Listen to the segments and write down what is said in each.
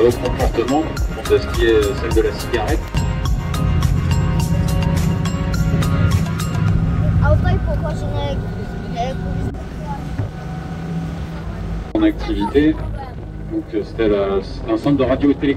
L'autre comportement, pour ce qui est celle de la cigarette. En activité, donc c'était un centre de radio et télé.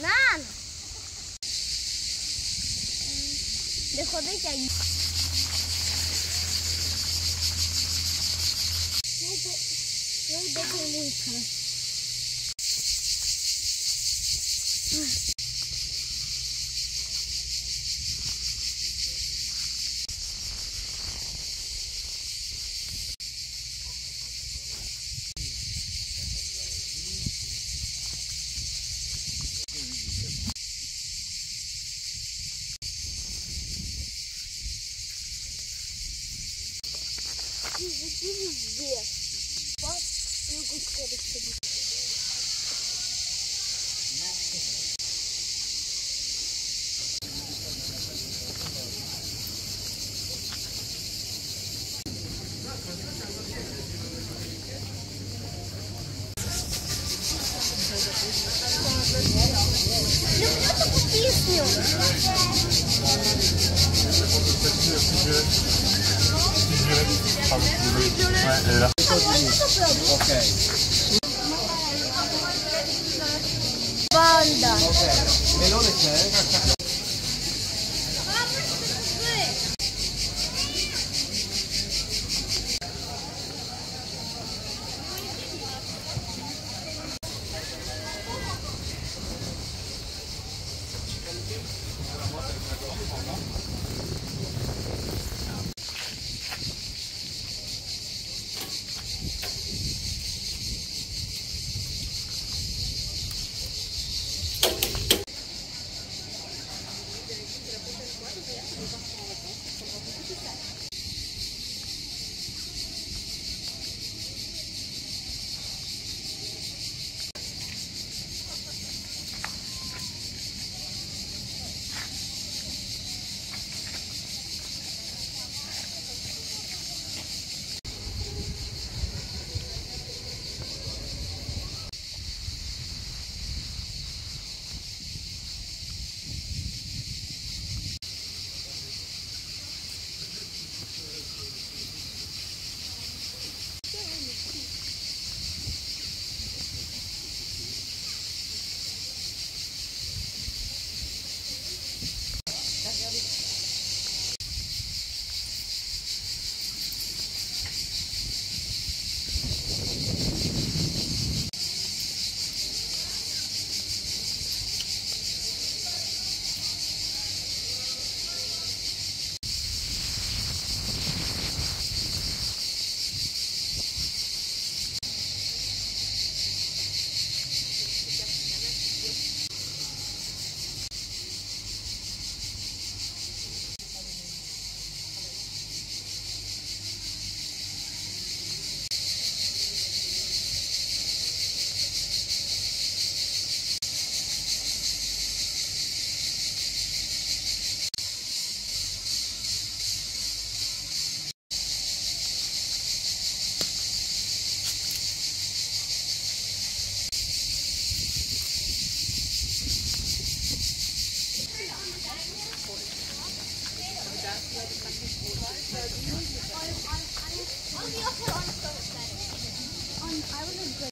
Nana! Dejó de caer. No deje mucho. I was a